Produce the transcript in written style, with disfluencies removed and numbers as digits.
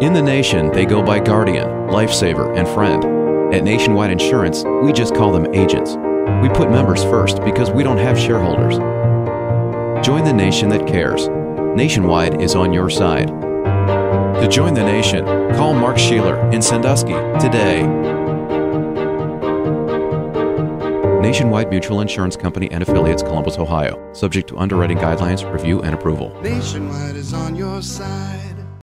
In the nation, they go by Guardian, Lifesaver, and Friend. At Nationwide Insurance, we just call them agents. We put members first because we don't have shareholders. Join the nation that cares. Nationwide is on your side. To join the nation, call Mark Scheeler in Sandusky today. Nationwide Mutual Insurance Company and affiliates, Columbus, Ohio. Subject to underwriting guidelines, review, and approval. Nationwide is on your side.